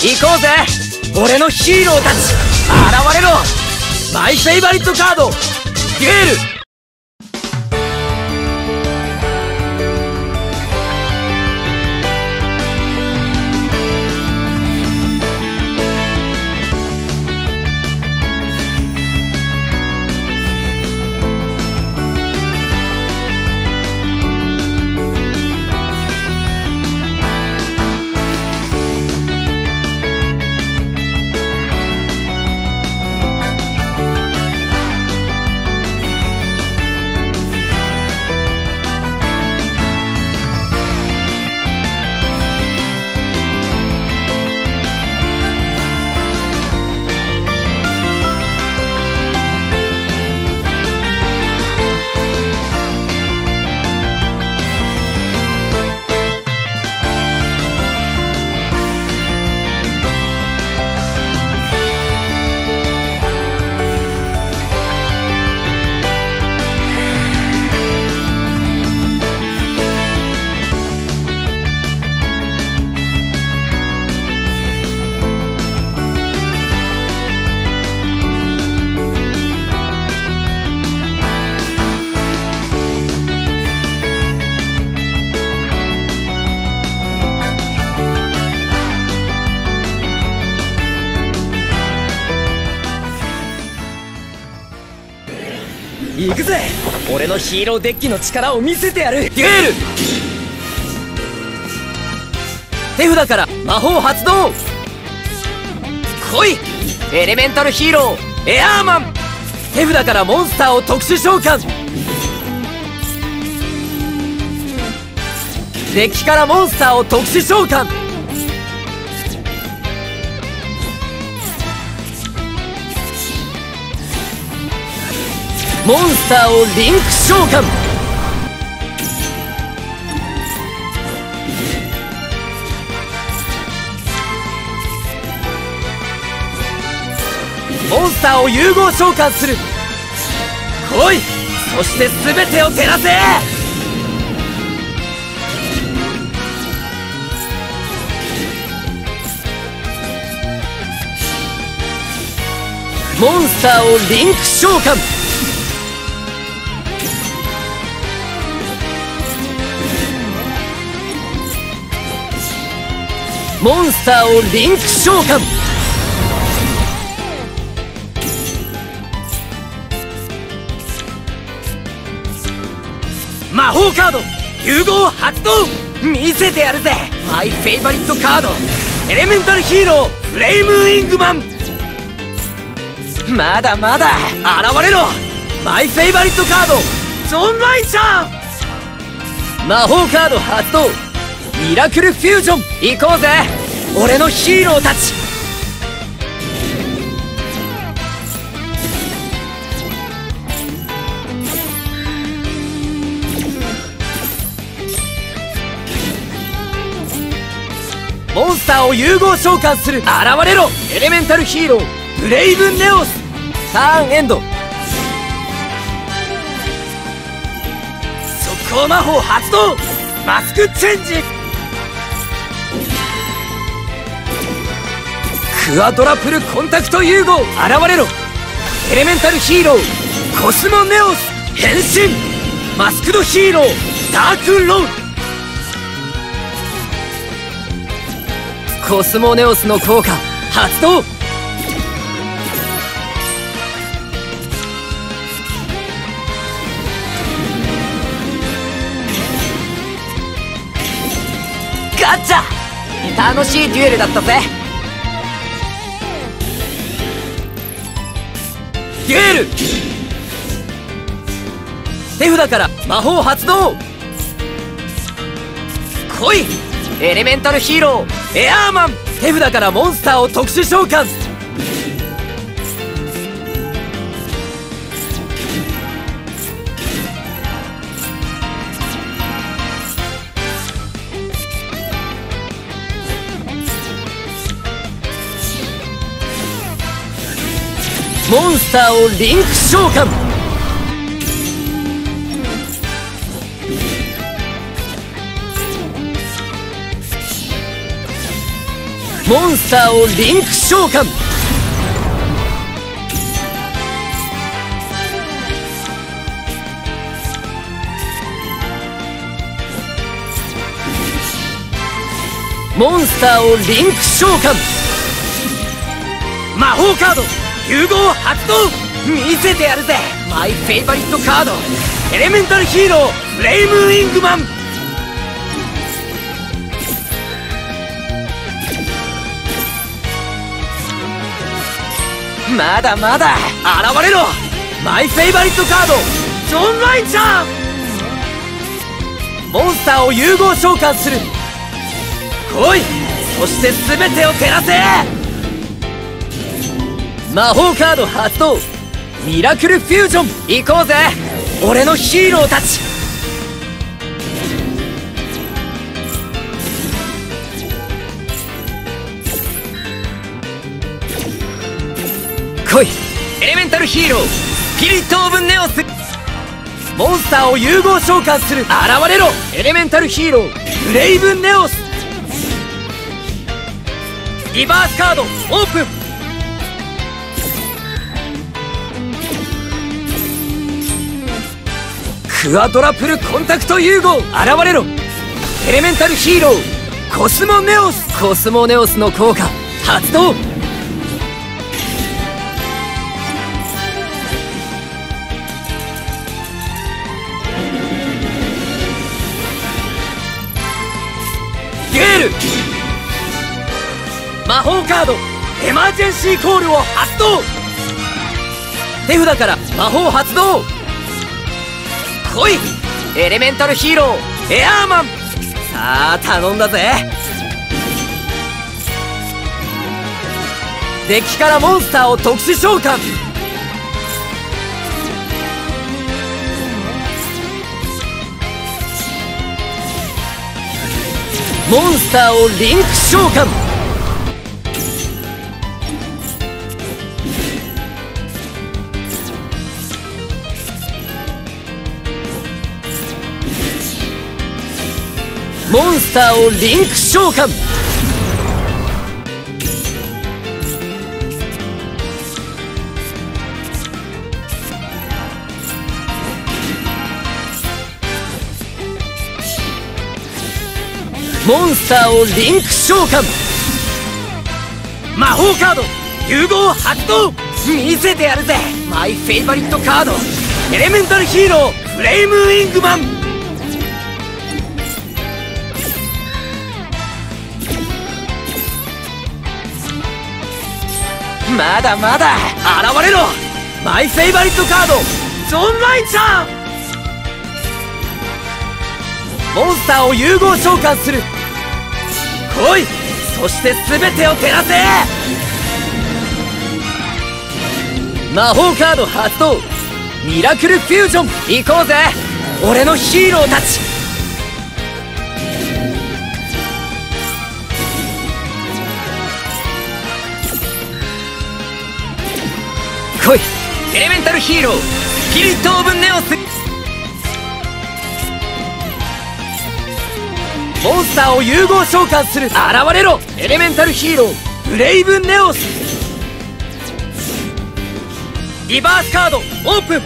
行こうぜ、俺のヒーローたち。現れろ、マイフェイバリットカードデュエル。行くぜ、俺のヒーローデッキの力を見せてやる。デュエル、手札から魔法発動。来い、エレメンタルヒーローエアーマン。手札からモンスターを特殊召喚。デッキからモンスターを特殊召喚。モンスターをリンク召喚。モンスターを融合召喚する。来い、そして全てを照らせ。モンスターをリンク召喚。モンスターをリンク召喚。魔法カード融合発動。見せてやるぜ、マイフェイバリットカードエレメンタルヒーローフレイムウィングマン。まだまだ現れろ、マイフェイバリットカードジョン・ライチャー。魔法カード発動、ミラクルフュージョン。行こうぜ、俺のヒーローたち。モンスターを融合召喚する。現れろ、エレメンタルヒーローブレイブネオス。ターンエンド、速攻魔法発動。マスクチェンジ、クアトラプルコンタクト融合。現れろ、エレメンタルヒーローコスモネオス。変身、マスクドヒーローダークロン。コスモネオスの効果発動。ガチャ、楽しいデュエルだったぜ。デュエル、手札から魔法発動。来い、エレメンタルヒーローエアーマン。手札からモンスターを特殊召喚。モンスターをリンク召喚。モンスターをリンク召喚。モンスターをリンク召喚。魔法カード融合発動。見せてやるぜ、マイフェイバリットカード、エレメンタルヒーローフレイムウィングマン。まだまだ現れろ、マイフェイバリットカードジョン・ラインちゃん。モンスターを融合召喚する。来い、そして全てを照らせ。魔法カード発動、ミラクルフュージョン。行こうぜ俺のヒーローたち。来い、エレメンタルヒーロースピリット・オブ・ネオス。モンスターを融合召喚する。現れろ、エレメンタルヒーローブレイブ・ネオス。リバースカードオープン。クアドラプルコンタクト融合。現れろ、エレメンタルヒーローコスモ・ネオス。コスモ・ネオスの効果発動。魔法カードエマージェンシーコールを発動。手札から魔法発動。来い、エレメンタルヒーローエアーマン。さあ頼んだぜ。デッキからモンスターを特殊召喚。モンスターをリンク召喚。モンスターをリンク召喚。モンスターをリンク召喚。魔法カード融合発動。見せてやるぜ、マイフェイバリットカード、エレメンタルヒーローフレイムウィングマン。まだまだ現れろ、マイフェイバリットカードジョン・ラインちゃん。モンスターを融合召喚する。来い、そして全てを照らせ。魔法カード発動、ミラクルフュージョン。行こうぜ俺のヒーローたち。来い、エレメンタルヒーロースピリット・オブ・ネオス。モンスターを融合召喚する。現れろ、エレメンタルヒーローブレイブ・ネオス。リバースカードオープン。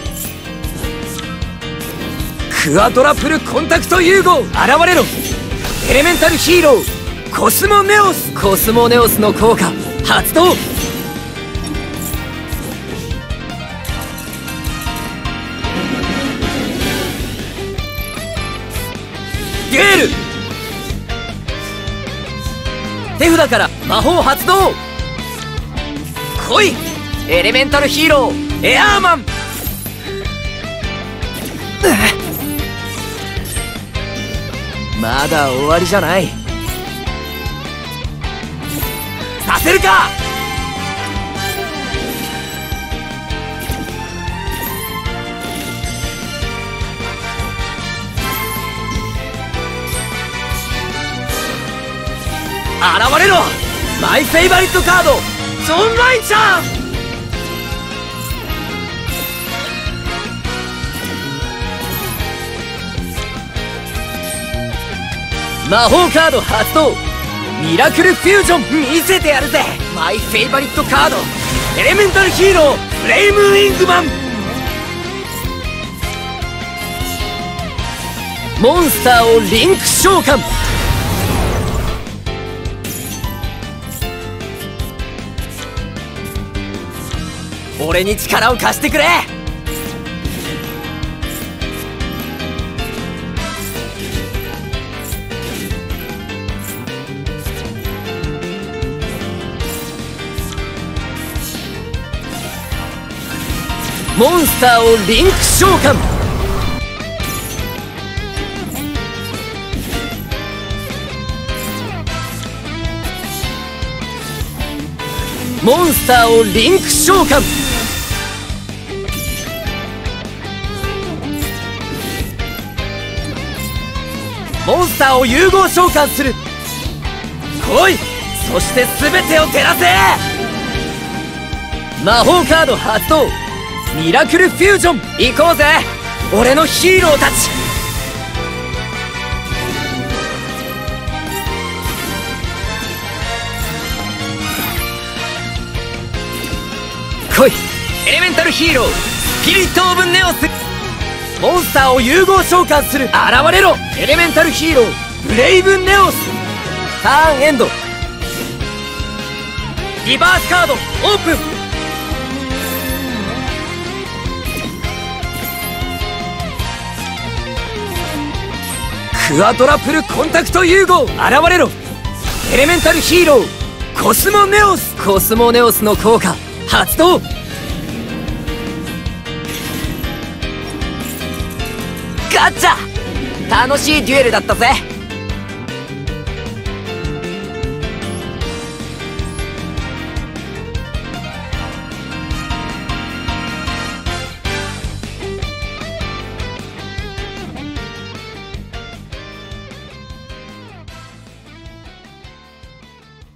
クアドラプルコンタクト融合。現れろ、エレメンタルヒーローコスモ・ネオス。コスモ・ネオスの効果発動。デュエル。手札から魔法発動。来い、エレメンタルヒーローエアーマン。まだ終わりじゃない。させるか。現れろ、マイフェイバリットカードジョン・ラインちゃん。魔法カード発動、ミラクルフュージョン見せてやるぜ。マイフェイバリットカードエレメンタルヒーローレイムウィングマン。モンスターをリンク召喚。俺に力を貸してくれ。モンスターをリンク召喚。モンスターをリンク召喚。モンスターを融合召喚する。来い、そして全てを照らせ。魔法カード発動。ミラクルフュージョン行こうぜ、俺のヒーローたち。来い、エレメンタルヒーロースピリット・オブ・ネオス。モンスターを融合召喚する。現れろ、エレメンタルヒーローブレイブ・ネオス。ターンエンド。リバースカードオープン。クアトラプルコンタクト融合。現れろ、エレメンタルヒーローコスモネオス。コスモネオスの効果発動。ガチャ、楽しいデュエルだったぜ。